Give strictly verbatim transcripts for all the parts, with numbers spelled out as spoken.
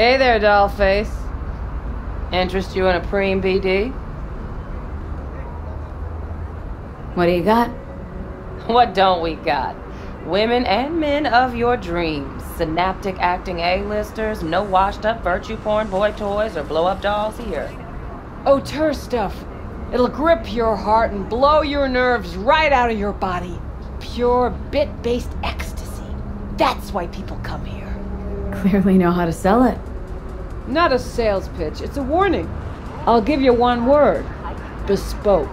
Hey there, dollface. Interest you in a preem, B D? What do you got? What don't we got? Women and men of your dreams. Synaptic acting A-listers, no washed-up virtue porn boy toys or blow-up dolls here. Oh, turf stuff. It'll grip your heart and blow your nerves right out of your body. Pure bit-based ecstasy. That's why people come here. Clearly know how to sell it. Not a sales pitch, it's a warning. I'll give you one word. Bespoke.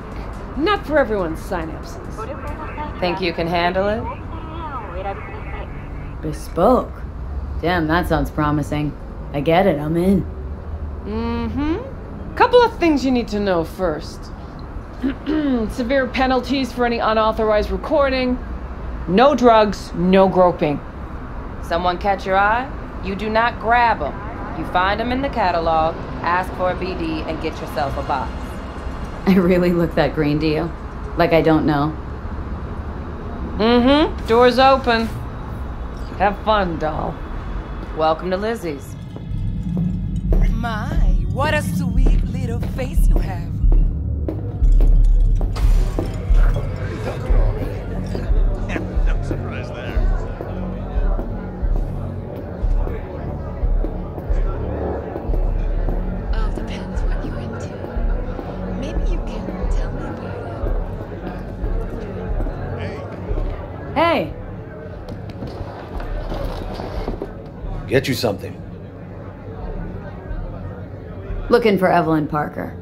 Not for everyone's synapses. Think you can handle it? Bespoke? Damn, that sounds promising. I get it, I'm in. Mm-hmm. Couple of things you need to know first. Severe penalties for any unauthorized recording. No drugs, no groping. Someone catch your eye? You do not grab them. You find them in the catalog, ask for a B D, and get yourself a box. I really look that green to you? Like I don't know? Mm-hmm. Door's open. Have fun, doll. Welcome to Lizzie's. My, what a sweet little face you have. I'm surprised there. Hey! Get you something. Looking for Evelyn Parker.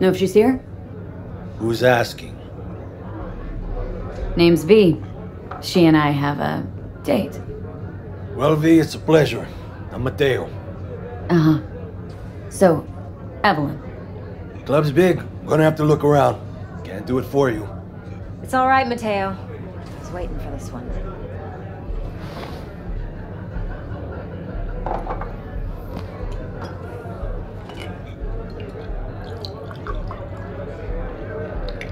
Know if she's here? Who's asking? Name's V. She and I have a date. Well, V, it's a pleasure. I'm Mateo. Uh-huh. So, Evelyn. The club's big. I'm gonna have to look around. Can't do it for you. It's all right, Mateo. Waiting for this one.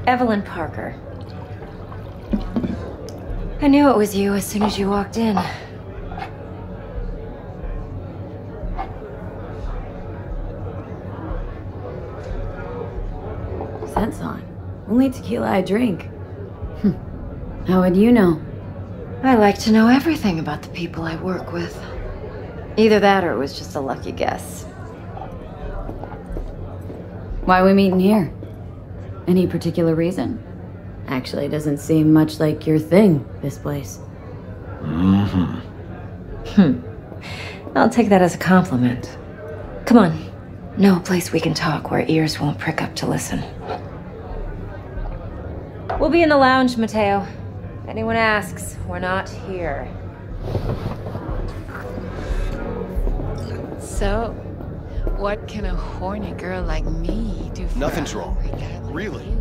Evelyn Parker. I knew it was you as soon as you walked in. Scent's on. Only tequila I drink. How would you know? I like to know everything about the people I work with. Either that or it was just a lucky guess. Why are we meeting here? Any particular reason? Actually, it doesn't seem much like your thing, this place. Mm-hmm. Hmm. I'll take that as a compliment. Come on. Know a place we can talk where ears won't prick up to listen. We'll be in the lounge, Mateo. If anyone asks, we're not here. So, what can a horny girl like me do for Nothing's wrong. Like really? You?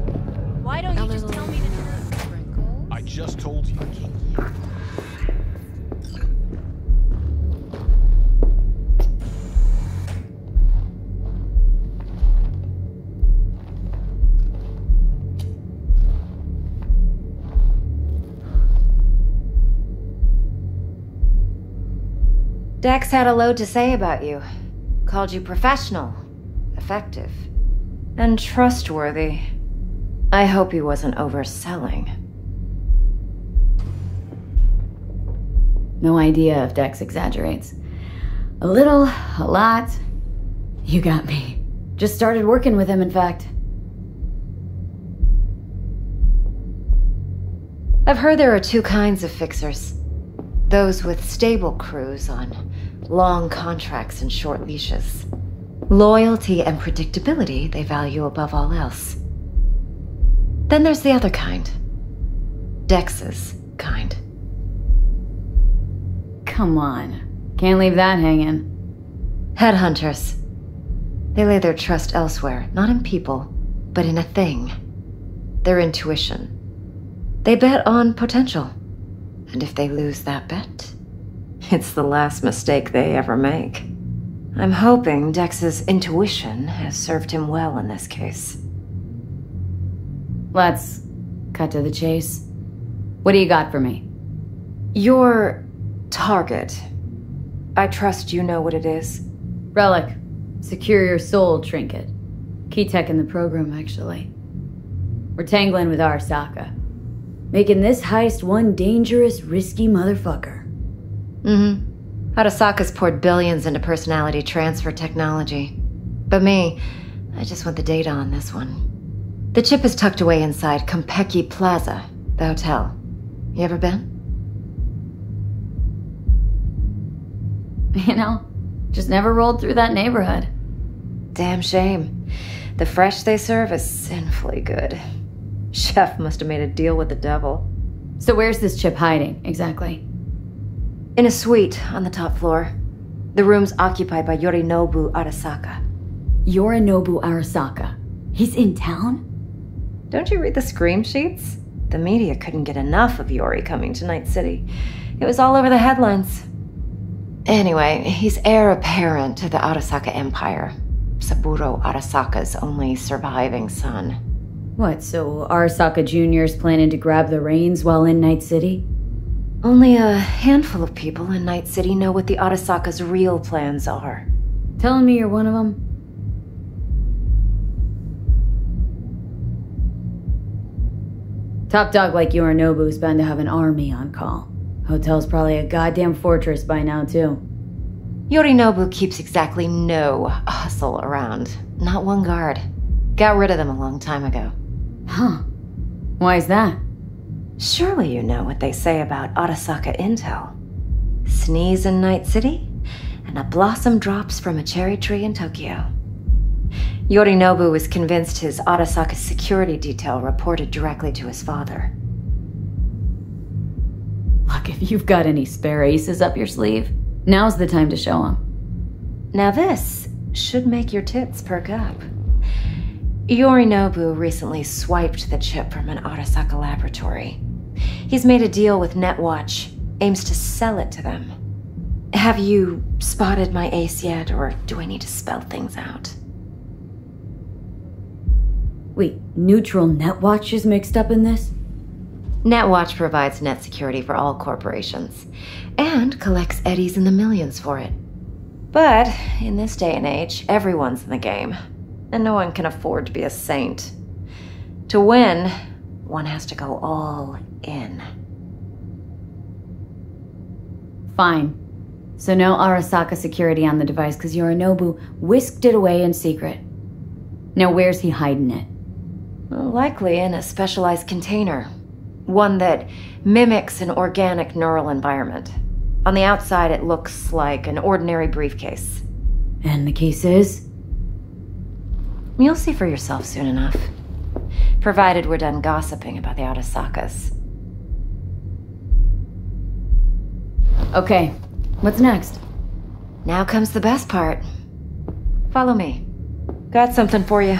Why don't a you just tell me to do this? I just told you. Dex had a load to say about you. Called you professional, effective, and trustworthy. I hope he wasn't overselling. No idea if Dex exaggerates. A little, a lot. You got me. Just started working with him, in fact. I've heard there are two kinds of fixers. Those with stable crews on long contracts and short leashes. Loyalty and predictability they value above all else. Then there's the other kind. Dex's kind. Come on. Can't leave that hanging. Headhunters. They lay their trust elsewhere, not in people, but in a thing. Their intuition. They bet on potential. And if they lose that bet, it's the last mistake they ever make. I'm hoping Dex's intuition has served him well in this case. Let's cut to the chase. What do you got for me? Your target. I trust you know what it is. Relic, secure your soul trinket. Key tech in the program, actually. We're tangling with Arasaka. Making this heist one dangerous, risky motherfucker. Mm-hmm. Arasaka's poured billions into personality transfer technology. But me, I just want the data on this one. The chip is tucked away inside Kompeki Plaza, the hotel. You ever been? You know, just never rolled through that neighborhood. Damn shame. The fresh they serve is sinfully good. Chef must have made a deal with the devil. So where's this chip hiding, exactly? In a suite on the top floor. The room's occupied by Yorinobu Arasaka. Yorinobu Arasaka? He's in town? Don't you read the scream sheets? The media couldn't get enough of Yori coming to Night City. It was all over the headlines. Anyway, he's heir apparent to the Arasaka Empire. Saburo Arasaka's only surviving son. What, so Arasaka Junior's planning to grab the reins while in Night City? Only a handful of people in Night City know what the Arasaka's real plans are. Telling me you're one of them? Top dog like Yorinobu's bound to have an army on call. Hotel's probably a goddamn fortress by now, too. Yorinobu keeps exactly no hustle around. Not one guard. Got rid of them a long time ago. Huh. Why is that? Surely you know what they say about Arasaka intel. Sneeze in Night City, and a blossom drops from a cherry tree in Tokyo. Yorinobu was convinced his Arasaka security detail reported directly to his father. Look, if you've got any spare aces up your sleeve, now's the time to show him. Now this should make your tits perk up. Yorinobu recently swiped the chip from an Arasaka laboratory. He's made a deal with Netwatch, aims to sell it to them. Have you spotted my ace yet, or do I need to spell things out? Wait, neutral Netwatch is mixed up in this? Netwatch provides net security for all corporations, and collects eddies in the millions for it. But in this day and age, everyone's in the game, and no one can afford to be a saint. To win, one has to go all in. Fine. So no Arasaka security on the device because Yorinobu whisked it away in secret. Now where's he hiding it? Well, likely in a specialized container. One that mimics an organic neural environment. On the outside, it looks like an ordinary briefcase. And the case is? You'll see for yourself soon enough. Provided we're done gossiping about the Arasakas. Okay, what's next? Now comes the best part. Follow me. Got something for you.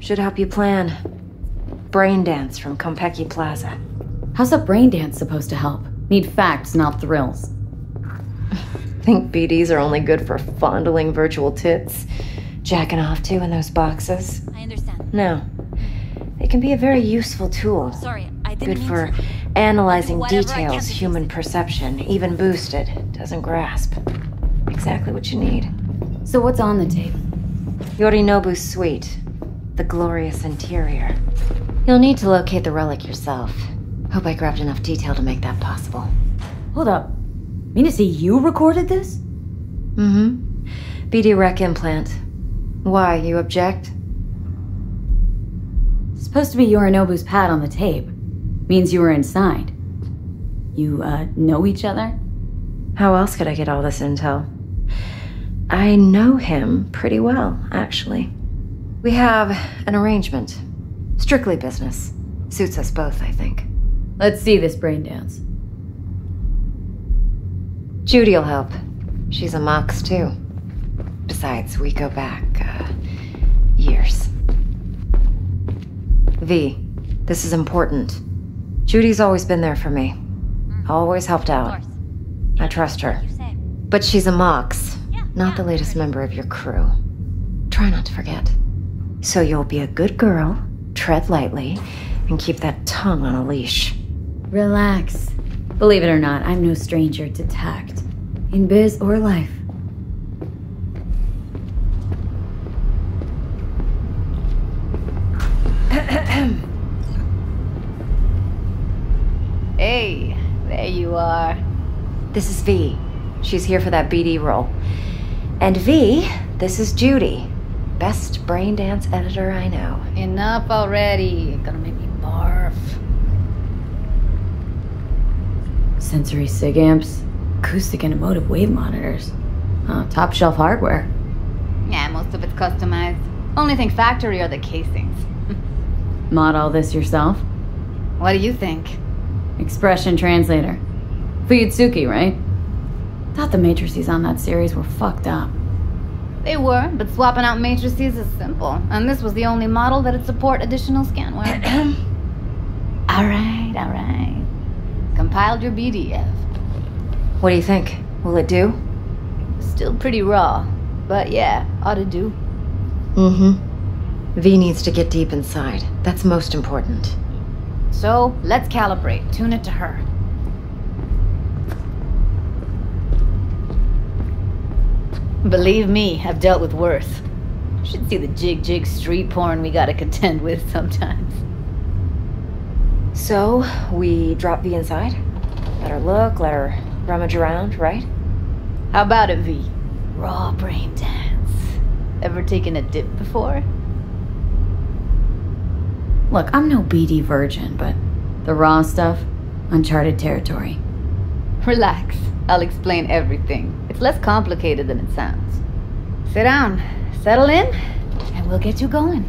Should help you plan. Braindance from Kompeki Plaza. How's a brain dance supposed to help? Need facts, not thrills. Think B Ds are only good for fondling virtual tits? Jacking off to in those boxes? I understand. No. It can be a very useful tool. Sorry, I didn't Good for to. analyzing details human perception, even boosted, doesn't grasp. Exactly what you need. So what's on the tape? Yorinobu's suite. The glorious interior. You'll need to locate the relic yourself. Hope I grabbed enough detail to make that possible. Hold up. Mean to see you recorded this? Mm-hmm. B D rec implant. Why, you object? It's supposed to be Yorinobu's pad on the tape. Means you were inside. You, uh, know each other? How else could I get all this intel? I know him pretty well, actually. We have an arrangement. Strictly business. Suits us both, I think. Let's see this brain dance. Judy'll help. She's a Mox too. Besides, we go back uh, years. V, this is important. Judy's always been there for me. Always helped out. I trust her. But she's a Mox, not the latest member of your crew. Try not to forget. So you'll be a good girl, tread lightly, and keep that tongue on a leash. Relax. Believe it or not, I'm no stranger to tact. In biz or life. Hey, there you are. This is V. She's here for that B D role. And V, this is Judy. Best braindance editor I know. Enough already. You're gonna make me barf. Sensory sig amps, acoustic and emotive wave monitors. Huh, top shelf hardware. Yeah, most of it's customized. Only thing factory are the casings. Mod all this yourself? What do you think? Expression translator. Fuyutsuki, right? Thought the matrices on that series were fucked up. They were, but swapping out matrices is simple. And this was the only model that would support additional scanware. Alright, alright. Compiled your B D F. What do you think? Will it do? Still pretty raw. But yeah, ought to do. Mm-hmm. V needs to get deep inside. That's most important. So, let's calibrate. Tune it to her. Believe me, I've dealt with worse. You should see the jig-jig street porn we gotta contend with sometimes. So, we drop V inside? Let her look, let her rummage around, right? How about it, V? Raw brain dance. Ever taken a dip before? Look, I'm no B D virgin, but the raw stuff, uncharted territory. Relax. I'll explain everything. It's less complicated than it sounds. Sit down, settle in, and we'll get you going.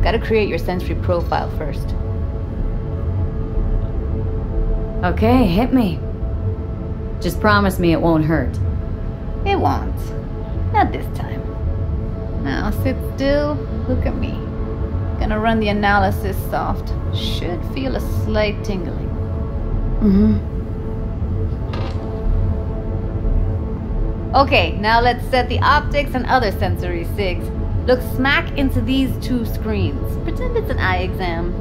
Gotta create your sensory profile first. Okay, hit me. Just promise me it won't hurt. It won't. Not this time. Now sit still, look at me. Gonna run the analysis soft. Should feel a slight tingling. Mm-hmm. Okay, now let's set the optics and other sensory sigs. Look smack into these two screens. Pretend it's an eye exam.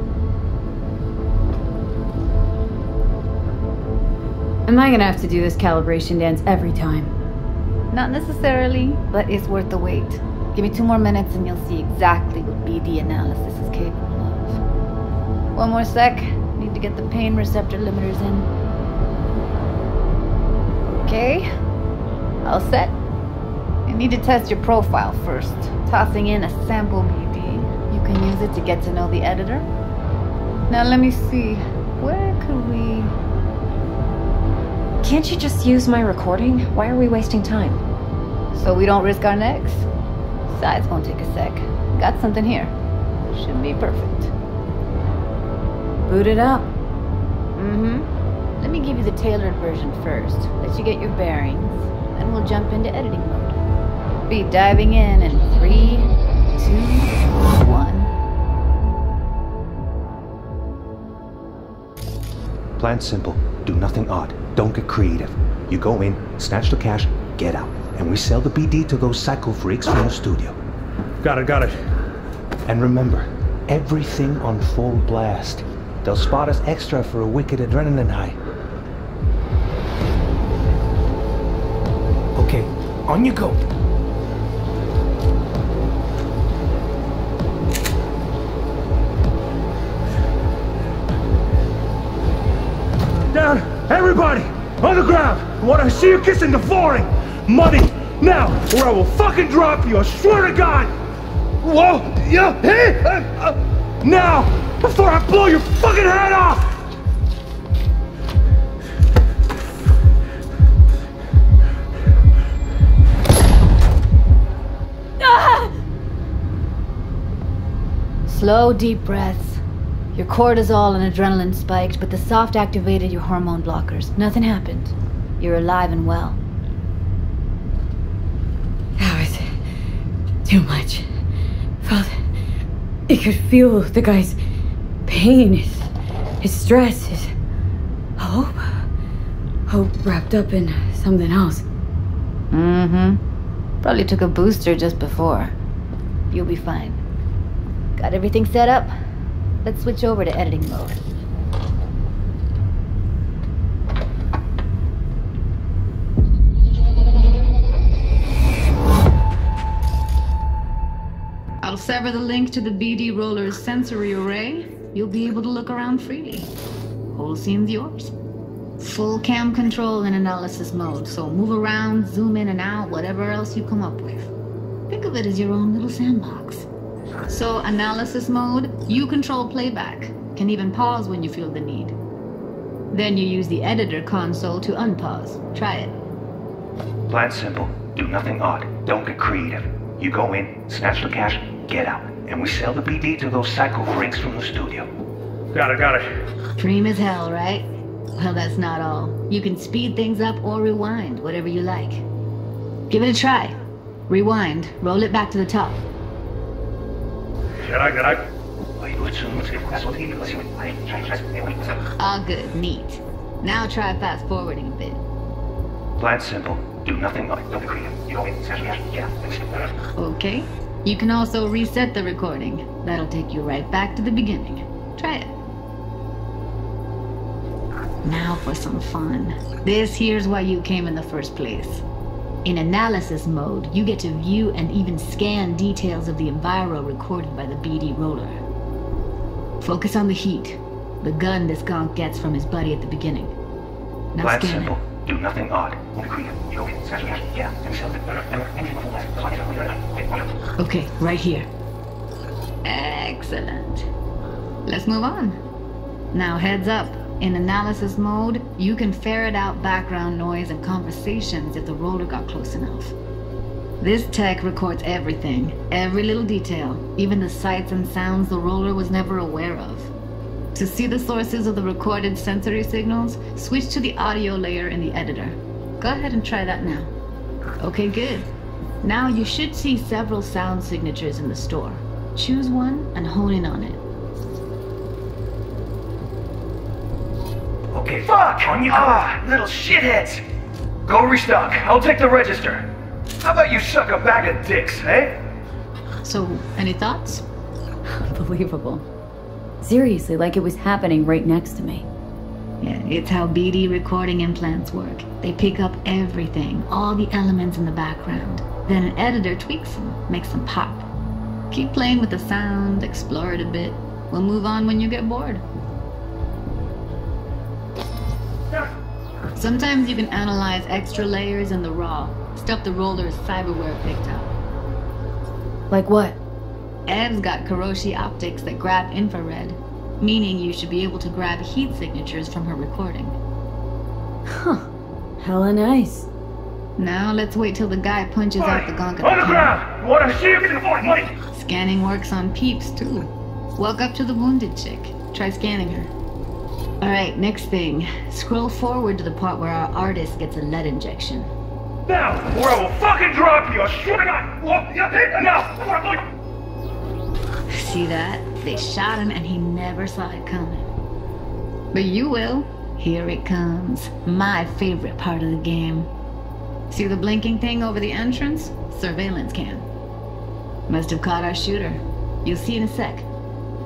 Am I gonna have to do this calibration dance every time? Not necessarily, but it's worth the wait. Give me two more minutes and you'll see exactly what B D analysis is capable of. One more sec. Need to get the pain receptor limiters in. Okay. All set. You need to test your profile first. Tossing in a sample B D. You can use it to get to know the editor. Now let me see. Where could we... Can't you just use my recording? Why are we wasting time? So we don't risk our necks? Besides, won't take a sec. Got something here. Should be perfect. Boot it up. Mm-hmm. Let me give you the tailored version first. Let you get your bearings. Then we'll jump into editing mode. Be diving in in three, two, one. Plan simple. Do nothing odd. Don't get creative. You go in, snatch the cash, get out, and we sell the B D to those psycho freaks from the studio. Got it, got it. And remember, everything on full blast. They'll spot us extra for a wicked adrenaline high. Okay, on you go. Everybody, on the ground! I want to see you kissing the flooring! Muddy, now, or I will fucking drop you, I swear to God! Whoa, yeah, hey! Uh, uh, now, before I blow your fucking head off! Ah! Slow, deep breaths. Your cortisol and adrenaline spiked, but the soft activated your hormone blockers. Nothing happened. You're alive and well. That was too much. Felt it could feel the guy's pain, his, his stress, his hope. Hope wrapped up in something else. Mm-hmm. Probably took a booster just before. You'll be fine. Got everything set up? Let's switch over to editing mode. I'll sever the link to the B D roller's sensory array. You'll be able to look around freely. Whole scene's yours. Full cam control in analysis mode, so move around, zoom in and out, whatever else you come up with. Think of it as your own little sandbox. So, analysis mode, you control playback. Can even pause when you feel the need. Then you use the editor console to unpause. Try it. Plan simple. Do nothing odd. Don't get creative. You go in, snatch the cash, get out. And we sell the B D to those psycho freaks from the studio. Got it, got it. Dream as hell, right? Well, that's not all. You can speed things up or rewind, whatever you like. Give it a try. Rewind. Roll it back to the top. All good. Neat. Now try fast-forwarding a bit. Plan simple. Do nothing like the creative. You don't need to yeah. Okay. You can also reset the recording. That'll take you right back to the beginning. Try it. Now for some fun. This here's why you came in the first place. In analysis mode, you get to view and even scan details of the enviro recorded by the B D roller. Focus on the heat, the gun this gonk gets from his buddy at the beginning. Now Glad scan simple. It. Do nothing odd. Okay, right here. Excellent. Let's move on. Now heads up. In analysis mode, you can ferret out background noise and conversations if the roller got close enough. This tech records everything, every little detail, even the sights and sounds the roller was never aware of. To see the sources of the recorded sensory signals, switch to the audio layer in the editor. Go ahead and try that now. Okay, good. Now you should see several sound signatures in the store. Choose one and hone in on it. Okay, fuck! On your ah, little shitheads! Go restock. I'll take the register. How about you suck a bag of dicks, eh? So, any thoughts? Unbelievable. Seriously, like it was happening right next to me. Yeah, it's how B D recording implants work. They pick up everything, all the elements in the background. Then an editor tweaks them, makes them pop. Keep playing with the sound, explore it a bit. We'll move on when you get bored. Sometimes you can analyze extra layers in the raw, stuff the roller's cyberware picked up. Like what? Ev's got Kiroshi optics that grab infrared, meaning you should be able to grab heat signatures from her recording. Huh. Hella nice. Now let's wait till the guy punches out the gonk at the ground. What a shit! Scanning works on peeps, too. Walk up to the wounded chick. Try scanning her. Alright, next thing. Scroll forward to the part where our artist gets a lead injection. Now, or I will fucking drop you! Now! See that? They shot him and he never saw it coming. But you will. Here it comes. My favorite part of the game. See the blinking thing over the entrance? Surveillance cam. Must have caught our shooter. You'll see in a sec.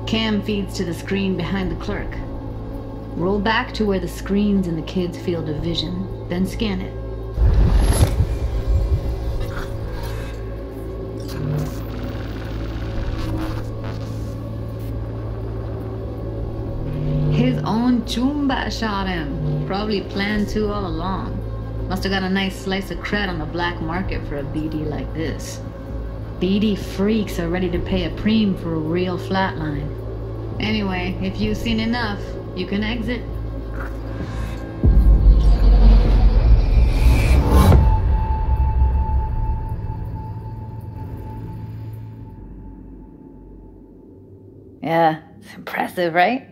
Cam feeds to the screen behind the clerk. Roll back to where the screen's in the kid's field of vision, then scan it. His own Chumba shot him. Probably planned to all along. Must have got a nice slice of cred on the black market for a B D like this. B D freaks are ready to pay a preem for a real flatline. Anyway, if you've seen enough, you can exit. Yeah, it's impressive, right?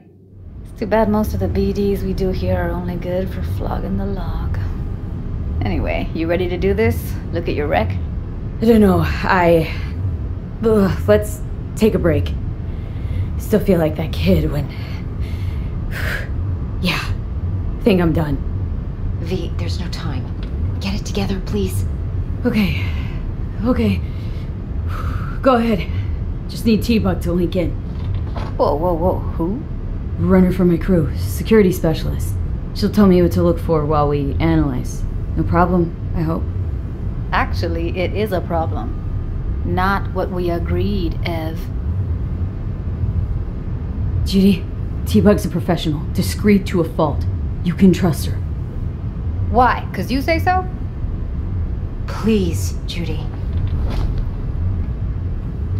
It's too bad most of the B Ds we do here are only good for flogging the log. Anyway, you ready to do this? Look at your wreck? I don't know, I... Ugh, let's take a break. Still feel like that kid when... Yeah, think I'm done. V, there's no time. Get it together, please. Okay. Okay. Go ahead. Just need T-Bug to link in. Whoa, whoa, whoa. Who? Runner for my crew. Security specialist. She'll tell me what to look for while we analyze. No problem, I hope. Actually, it is a problem. Not what we agreed, Ev. Judy, T-Bug's a professional. Discreet to a fault. You can trust her. Why? 'Cause you say so? Please, Judy.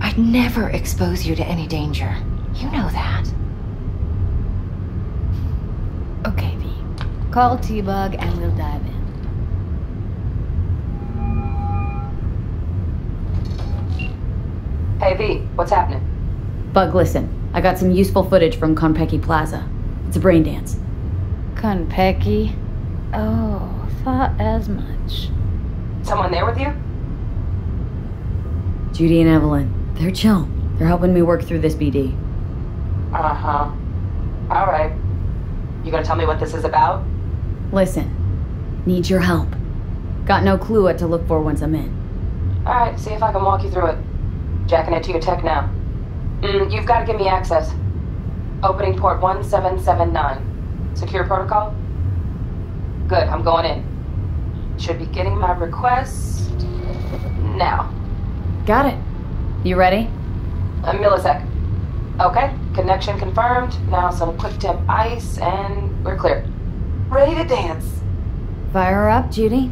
I'd never expose you to any danger. You know that. Okay, V. Call T-Bug and we'll dive in. Hey, V. What's happening? Bug, listen. I got some useful footage from Kompeki Plaza. It's a braindance. Kompeki? Oh, thought as much. Someone there with you? Judy and Evelyn. They're chill. They're helping me work through this B D. Uh-huh. All right. You gonna tell me what this is about? Listen. Need your help. Got no clue what to look for once I'm in. All right, see if I can walk you through it. Jacking it to your tech now. Mm, you've got to give me access. Opening port one seven seven nine. Secure protocol? Good, I'm going in. Should be getting my request... now. Got it. You ready? A millisecond. Okay, connection confirmed. Now some quick temp ice and we're clear. Ready to dance. Fire her up, Judy.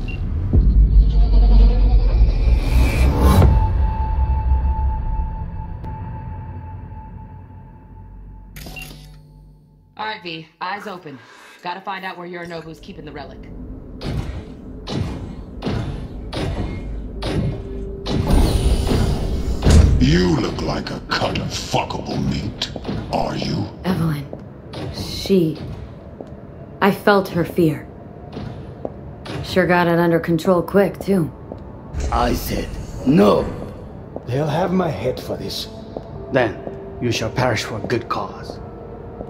Alright, V. Eyes open. Gotta find out where Yorinobu's keeping the relic. You look like a cut of fuckable meat. Are you? Evelyn. She... I felt her fear. Sure got it under control quick, too. I said no. They'll have my head for this. Then, you shall perish for a good cause.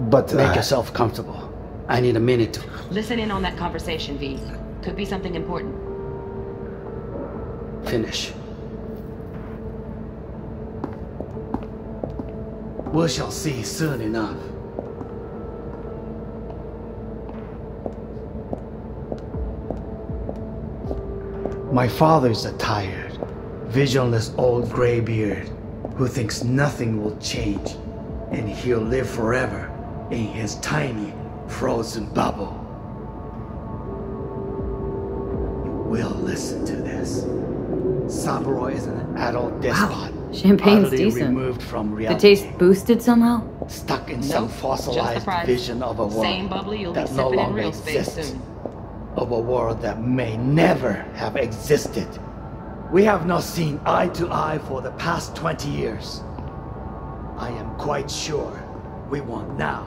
But uh, make yourself comfortable. I need a minute to... Listen in on that conversation, V. Could be something important. Finish. We shall see soon enough. My father is a tired, visionless old graybeard who thinks nothing will change and he'll live forever in his tiny, frozen bubble. You will listen to this. Saburo is an adult despot. Wow. Champagne's decent. Removed from reality. The taste boosted somehow? Stuck in nope. some fossilized vision of a world bubbly, that no longer exists. Soon. Of a world that may never have existed. We have not seen eye to eye for the past twenty years. I am quite sure we want now.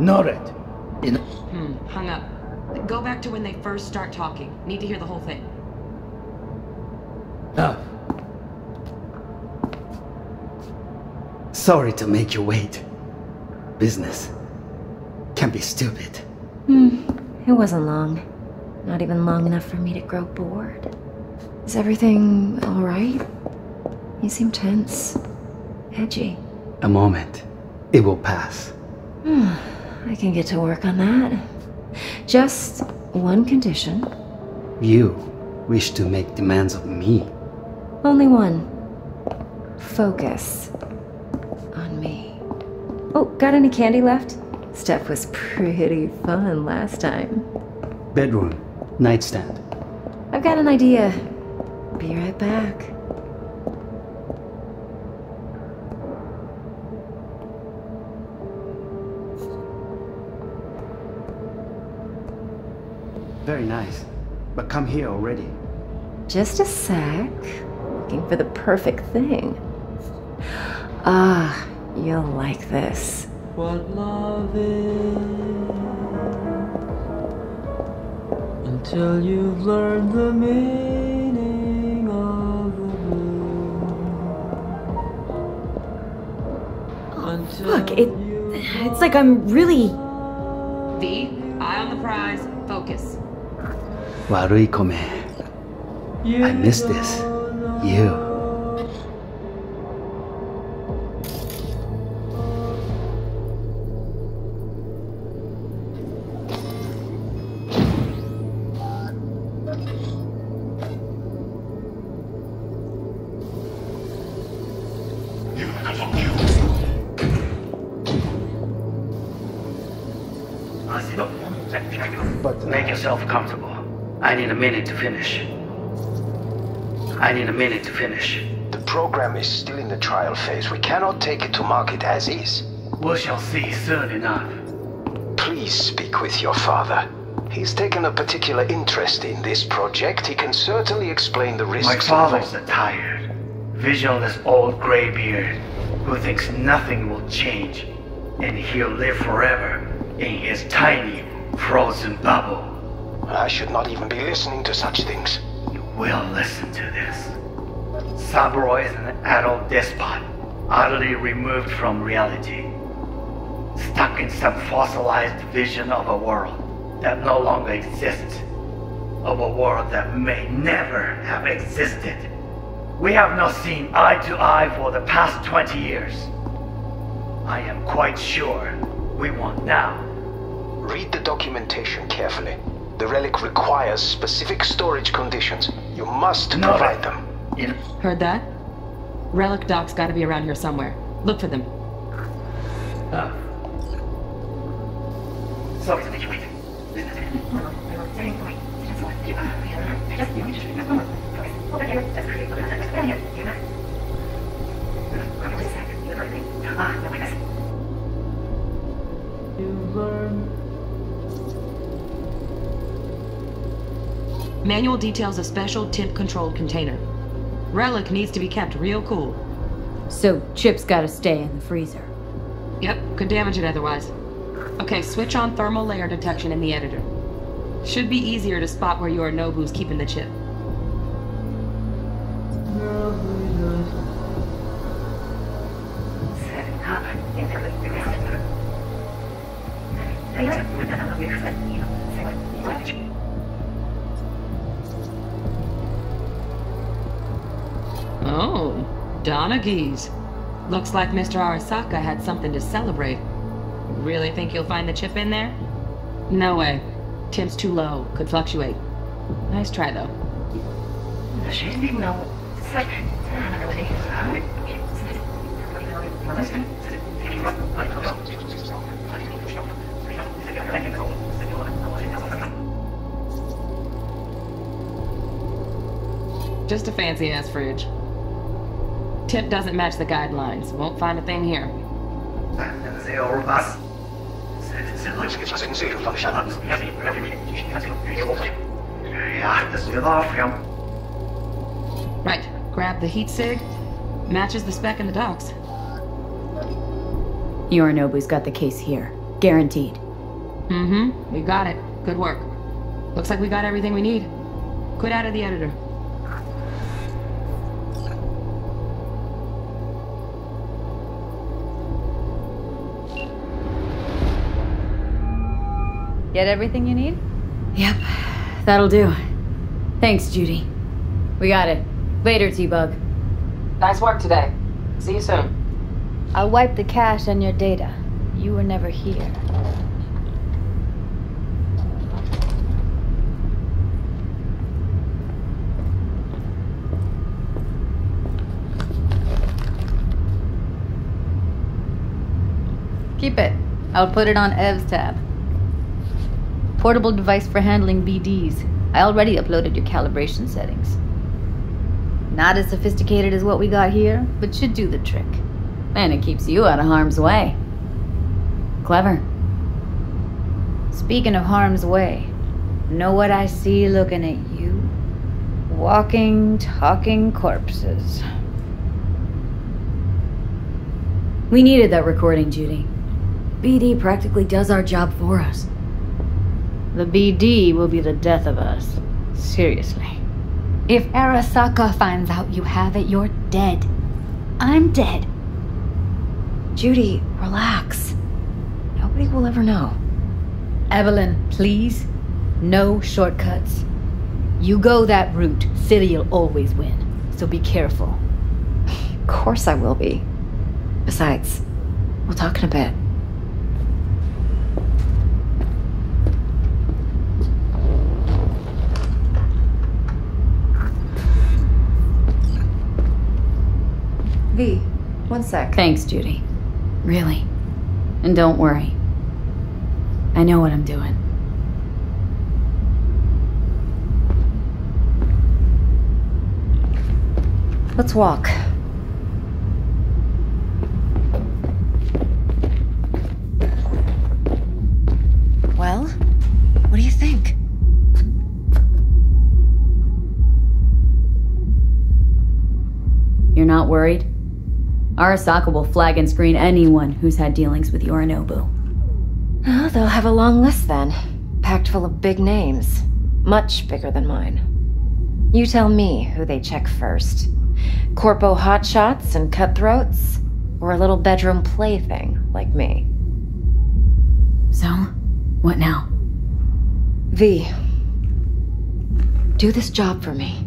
Not it. In hmm, hung up. Go back to when they first start talking. Need to hear the whole thing. Enough. Sorry to make you wait. Business can be stupid. Hmm. It wasn't long. Not even long enough for me to grow bored. Is everything all right? You seem tense. Edgy. A moment. It will pass. Hmm. I can get to work on that. Just one condition. You wish to make demands of me. Only one. Focus on me. Oh, got any candy left? Stuff was pretty fun last time. Bedroom, nightstand. I've got an idea. Be right back. Very nice, but come here already. Just a sec. Looking for the perfect thing. Ah, you'll like this. What love is until you've learned the meaning of the blue. Look, it, it's like I'm really... V, eye on the prize, focus. Waruikome. I miss this. You. Finish. The program is still in the trial phase. We cannot take it to market as is. We shall see soon enough. Please speak with your father. He's taken a particular interest in this project. He can certainly explain the risks. My father's a tired, visionless old graybeard who thinks nothing will change, and he'll live forever in his tiny, frozen bubble. I should not even be listening to such things. You will listen to this. Saburo is an adult despot, utterly removed from reality. Stuck in some fossilized vision of a world that no longer exists. Of a world that may never have existed. We have not seen eye to eye for the past twenty years. I am quite sure we want now. Read the documentation carefully. The relic requires specific storage conditions. You must provide them. Yeah. Heard that? Relic docs gotta be around here somewhere. Look for them. Uh. So. Manual details a special temp-controlled container. Relic needs to be kept real cool. So, Chip's gotta stay in the freezer. Yep, could damage it otherwise. Okay, switch on thermal layer detection in the editor. Should be easier to spot where Yorinobu's keeping the chip. Oh, Donaghy's. Looks like Mister Arasaka had something to celebrate. Really think you'll find the chip in there? No way. Temp's too low. Could fluctuate. Nice try, though. Just a fancy-ass fridge. Tip doesn't match the guidelines. Won't find a thing here. Right. Grab the heat sig. Matches the spec in the docs. Yorinobu's got the case here. Guaranteed. Mm-hmm. We got it. Good work. Looks like we got everything we need. Quit out of the editor. Get everything you need? Yep. That'll do. Thanks, Judy. We got it. Later, T-Bug. Nice work today. See you soon. I'll wipe the cache on your data. You were never here. Keep it. I'll put it on Ev's tab. Portable device for handling B Ds. I already uploaded your calibration settings. Not as sophisticated as what we got here, but should do the trick. And it keeps you out of harm's way. Clever. Speaking of harm's way, know what I see looking at you? Walking, talking corpses. We needed that recording, Judy. B D practically does our job for us. The B D will be the death of us. Seriously. If Arasaka finds out you have it, you're dead. I'm dead. Judy, relax. Nobody will ever know. Evelyn, please. No shortcuts. You go that route, city'll always win. So be careful. Of course I will be. Besides, we'll talk in a bit. V, one sec. Thanks, Judy. Really. And don't worry. I know what I'm doing. Let's walk. Well, what do you think? You're not worried? Arasaka will flag and screen anyone who's had dealings with Yorinobu. Oh, they'll have a long list then. Packed full of big names. Much bigger than mine. You tell me who they check first. Corpo hotshots and cutthroats? Or a little bedroom plaything like me? So, what now? V, do this job for me.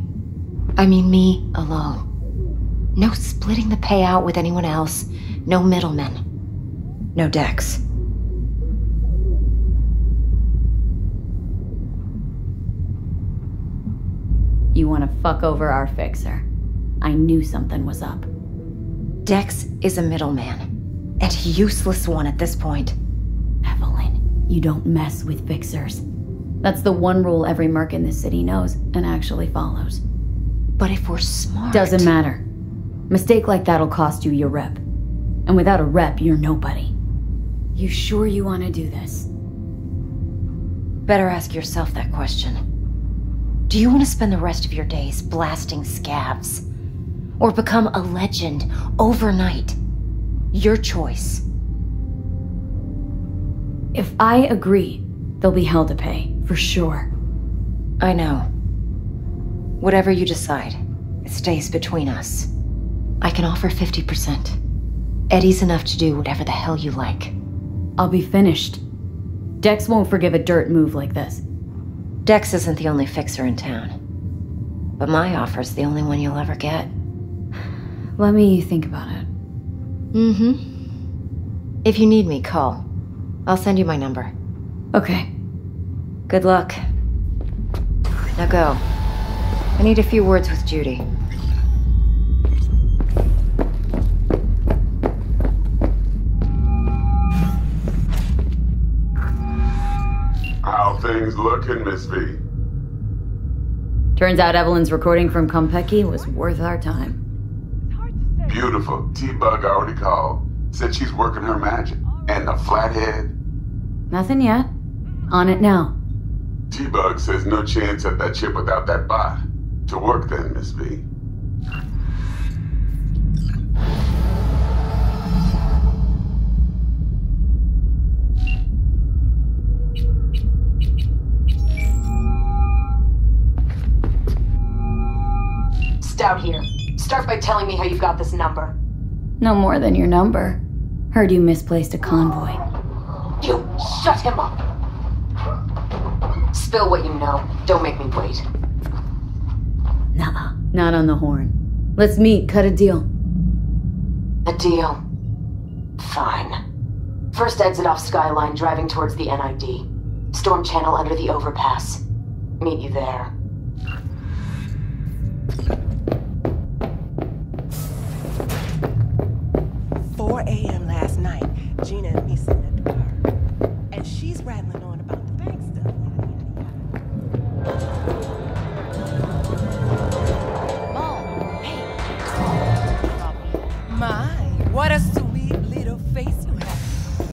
I mean me alone. No splitting the payout with anyone else. No middlemen. No Dex. You want to fuck over our fixer. I knew something was up. Dex is a middleman. And a useless one at this point. Evelyn, you don't mess with fixers. That's the one rule every merc in this city knows and actually follows. But if we're smart... Doesn't matter. Mistake like that'll cost you your rep. And without a rep, you're nobody. You sure you want to do this? Better ask yourself that question. Do you want to spend the rest of your days blasting scavs? Or become a legend overnight? Your choice. If I agree, they'll be hell to pay, for sure. I know. Whatever you decide, it stays between us. I can offer fifty percent. Eddie's enough to do whatever the hell you like. I'll be finished. Dex won't forgive a dirt move like this. Dex isn't the only fixer in town. But my offer's the only one you'll ever get. Let me think about it. Mm-hmm. If you need me, call. I'll send you my number. Okay. Good luck. Now go. I need a few words with Judy. Things looking, Miss V. Turns out Evelyn's recording from Kompeki was worth our time. Beautiful. T-Bug already called. Said she's working her magic. And the flathead? Nothing yet. On it now. T-Bug says no chance at that chip without that bot. To work then, Miss V. Out here. Start by telling me how you've got this number. No more than your number. Heard you misplaced a convoy. You shut him up! Spill what you know. Don't make me wait. Nuh-uh. Not on the horn. Let's meet. Cut a deal. A deal? Fine. First exit off Skyline, driving towards the N I D. Storm channel under the overpass. Meet you there. four A M last night, Gina and me sitting at the bar, and she's rattling on about the bank stuff. Oh, hey. My, what a sweet.